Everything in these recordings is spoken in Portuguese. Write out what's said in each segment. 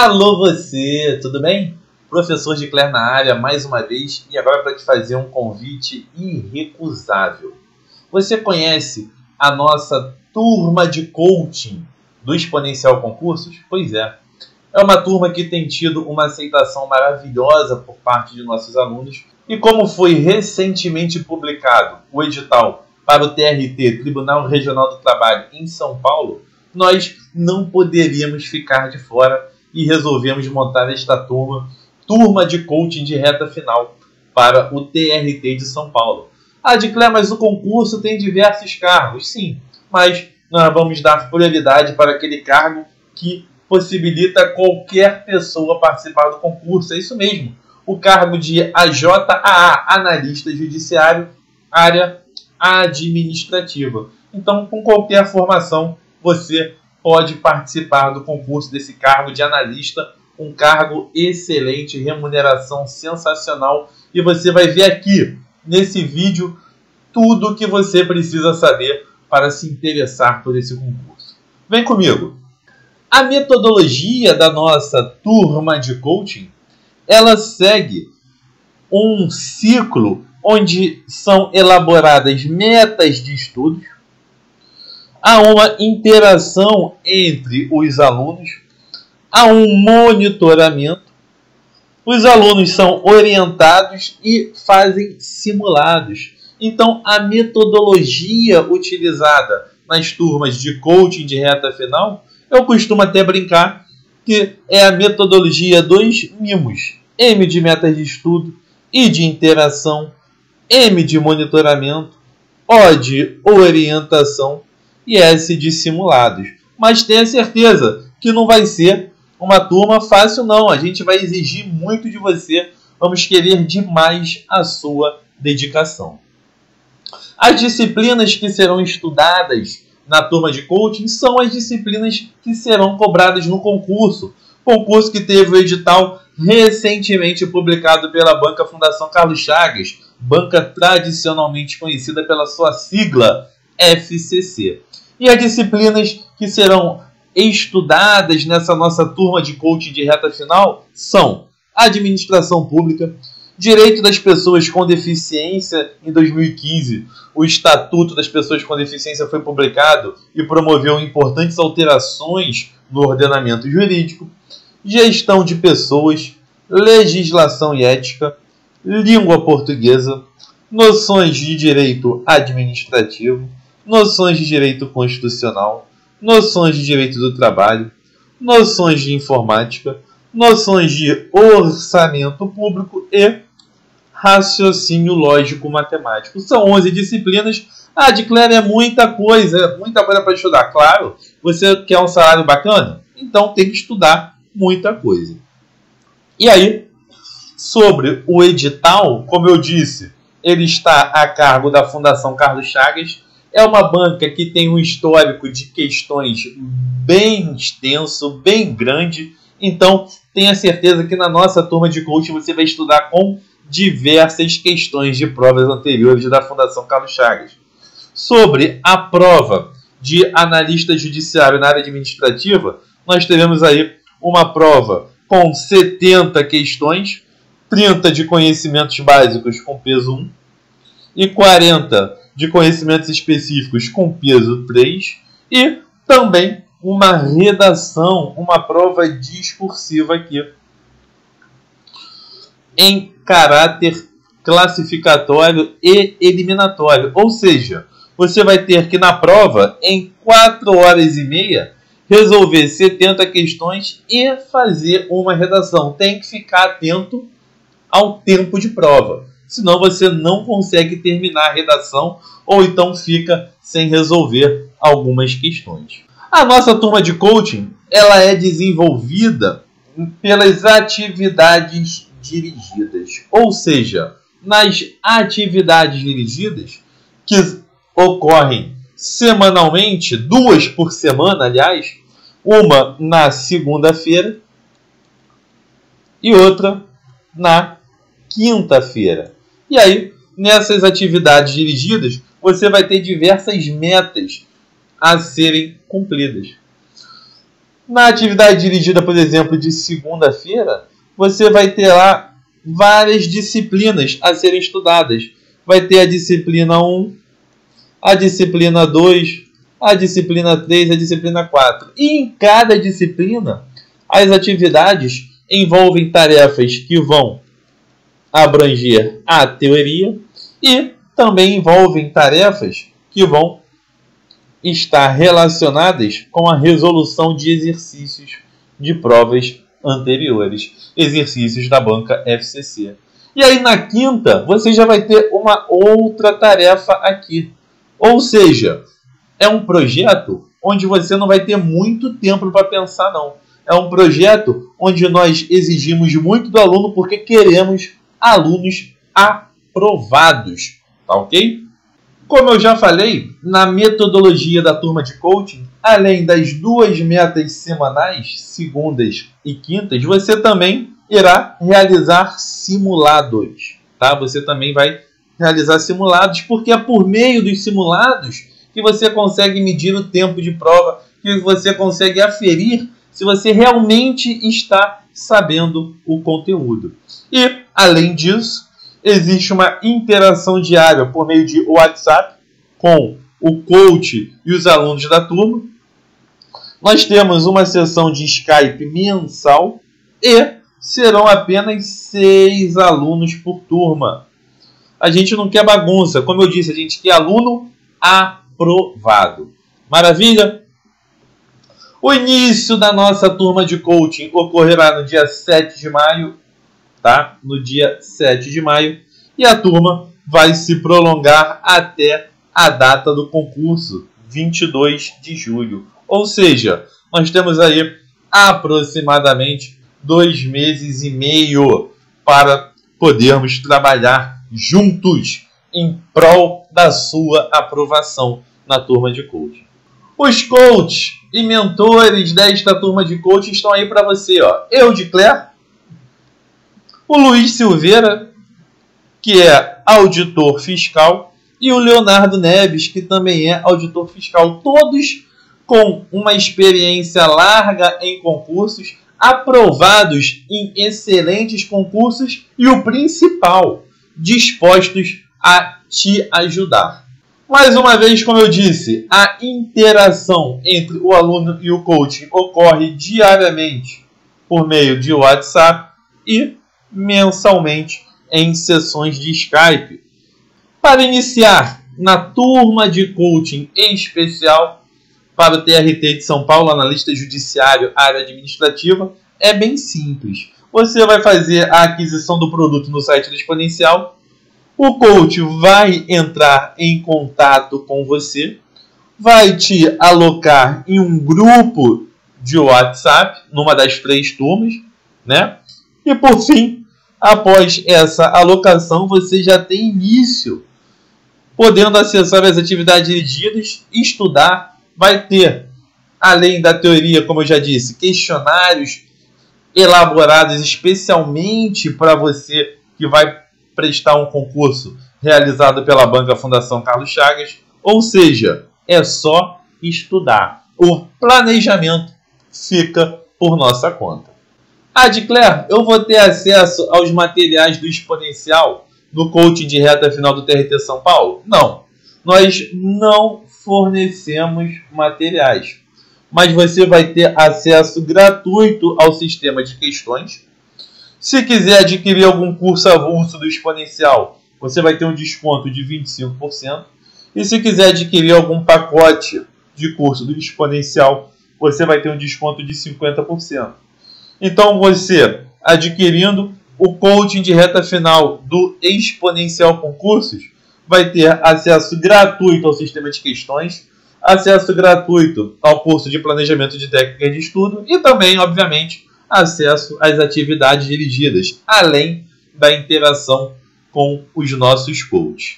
Alô você, tudo bem? Professor Declerc na área mais uma vez e agora para te fazer um convite irrecusável. Você conhece a nossa turma de coaching do Exponencial Concursos? Pois é. É uma turma que tem tido uma aceitação maravilhosa por parte de nossos alunos e como foi recentemente publicado o edital para o TRT, Tribunal Regional do Trabalho, em São Paulo, nós não poderíamos ficar de fora e resolvemos montar esta turma de coaching de reta final para o TRT de São Paulo. Ah, Declerc, mas o concurso tem diversos cargos. Sim, mas nós vamos dar prioridade para aquele cargo que possibilita qualquer pessoa participar do concurso. É isso mesmo, o cargo de AJAA, Analista Judiciário, área administrativa. Então, com qualquer formação, você pode participar do concurso desse cargo de analista, um cargo excelente, remuneração sensacional. E você vai ver aqui, nesse vídeo, tudo o que você precisa saber para se interessar por esse concurso. Vem comigo! A metodologia da nossa turma de coaching, ela segue um ciclo onde são elaboradas metas de estudos, há uma interação entre os alunos, há um monitoramento, os alunos são orientados e fazem simulados. Então, a metodologia utilizada nas turmas de coaching de reta final, eu costumo até brincar que é a metodologia dos mimos. M de metas de estudo, I de interação, M de monitoramento, O de orientação e S de simulados. Mas tenha certeza que não vai ser uma turma fácil, não. A gente vai exigir muito de você. Vamos querer demais a sua dedicação. As disciplinas que serão estudadas na turma de coaching são as disciplinas que serão cobradas no concurso. Concurso que teve o edital recentemente publicado pela banca Fundação Carlos Chagas, banca tradicionalmente conhecida pela sua sigla FCC. E as disciplinas que serão estudadas nessa nossa turma de coaching de reta final são Administração Pública, Direito das Pessoas com Deficiência. Em 2015, o Estatuto das Pessoas com Deficiência foi publicado e promoveu importantes alterações no ordenamento jurídico, Gestão de Pessoas, Legislação e Ética, Língua Portuguesa, Noções de Direito Administrativo, Noções de Direito Constitucional, Noções de Direito do Trabalho, Noções de Informática, Noções de Orçamento Público e Raciocínio Lógico-Matemático. São 11 disciplinas. Ah, Declerc, é muita coisa para estudar. Claro, você quer um salário bacana? Então tem que estudar muita coisa. E aí, sobre o edital, como eu disse, ele está a cargo da Fundação Carlos Chagas. É uma banca que tem um histórico de questões bem extenso, bem grande. Então, tenha certeza que na nossa turma de coaching você vai estudar com diversas questões de provas anteriores da Fundação Carlos Chagas. Sobre a prova de analista judiciário na área administrativa, nós teremos aí uma prova com 70 questões, 30 de conhecimentos básicos com peso 1 e 40 de conhecimentos específicos com peso 3 e também uma redação, uma prova discursiva aqui em caráter classificatório e eliminatório. Ou seja, você vai ter que na prova, em 4 horas e meia, resolver 70 questões e fazer uma redação. Tem que ficar atento ao tempo de prova, senão você não consegue terminar a redação ou então fica sem resolver algumas questões. A nossa turma de coaching, ela é desenvolvida pelas atividades dirigidas, ou seja, nas atividades dirigidas que ocorrem semanalmente, 2 por semana, aliás, uma na segunda-feira e outra na quinta-feira. E aí, nessas atividades dirigidas, você vai ter diversas metas a serem cumpridas. Na atividade dirigida, por exemplo, de segunda-feira, você vai ter lá várias disciplinas a serem estudadas. Vai ter a disciplina 1, a disciplina 2, a disciplina 3, a disciplina 4. E em cada disciplina, as atividades envolvem tarefas que vão abranger a teoria e também envolvem tarefas que vão estar relacionadas com a resolução de exercícios de provas anteriores, exercícios da banca FCC. E aí na quinta, você já vai ter uma outra tarefa aqui. Ou seja, é um projeto onde você não vai ter muito tempo para pensar, não. É um projeto onde nós exigimos muito do aluno porque queremos alunos aprovados, tá ok? Como eu já falei, na metodologia da turma de coaching, além das duas metas semanais, segundas e quintas, você também irá realizar simulados, tá? Você também vai realizar simulados, porque é por meio dos simulados que você consegue medir o tempo de prova, que você consegue aferir se você realmente está sabendo o conteúdo. E, além disso, existe uma interação diária por meio de WhatsApp com o coach e os alunos da turma. Nós temos uma sessão de Skype mensal e serão apenas 6 alunos por turma. A gente não quer bagunça. Como eu disse, a gente quer aluno aprovado. Maravilha? O início da nossa turma de coaching ocorrerá no dia 7 de maio. Tá? No dia 7 de maio, e a turma vai se prolongar até a data do concurso, 22 de julho. Ou seja, nós temos aí aproximadamente 2,5 meses para podermos trabalhar juntos em prol da sua aprovação na turma de coaching. Os coaches e mentores desta turma de coaching estão aí para você, ó. Eu, Declerc. O Luiz Silveira, que é auditor fiscal, e o Leonardo Neves, que também é auditor fiscal. Todos com uma experiência larga em concursos, aprovados em excelentes concursos e, o principal, dispostos a te ajudar. Mais uma vez, como eu disse, a interação entre o aluno e o coach ocorre diariamente por meio de WhatsApp e mensalmente em sessões de Skype. Para iniciar na turma de coaching especial para o TRT de São Paulo, analista judiciário, área administrativa, é bem simples. Você vai fazer a aquisição do produto no site do Exponencial. O coach vai entrar em contato com você, vai te alocar em um grupo de WhatsApp, numa das 3 turmas, né? E, por fim, após essa alocação, você já tem início, podendo acessar as atividades dirigidas, estudar. Vai ter, além da teoria, como eu já disse, questionários elaborados especialmente para você que vai prestar um concurso realizado pela banca Fundação Carlos Chagas. Ou seja, é só estudar. O planejamento fica por nossa conta. Ah, Declerc, eu vou ter acesso aos materiais do Exponencial no coaching de reta final do TRT São Paulo? Não. Nós não fornecemos materiais. Mas você vai ter acesso gratuito ao sistema de questões. Se quiser adquirir algum curso avulso do Exponencial, você vai ter um desconto de 25%. E se quiser adquirir algum pacote de curso do Exponencial, você vai ter um desconto de 50%. Então, você adquirindo o coaching de reta final do Exponencial Concursos, vai ter acesso gratuito ao sistema de questões, acesso gratuito ao curso de planejamento de técnicas de estudo e também, obviamente, acesso às atividades dirigidas, além da interação com os nossos coaches.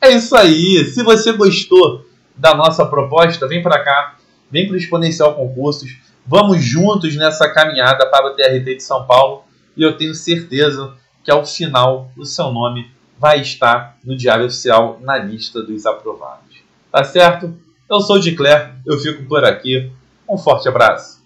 É isso aí. Se você gostou da nossa proposta, vem para cá, vem para o Exponencial Concursos. Vamos juntos nessa caminhada para o TRT de São Paulo e eu tenho certeza que ao final o seu nome vai estar no Diário Oficial na lista dos aprovados. Tá certo? Eu sou o Declerc, eu fico por aqui. Um forte abraço.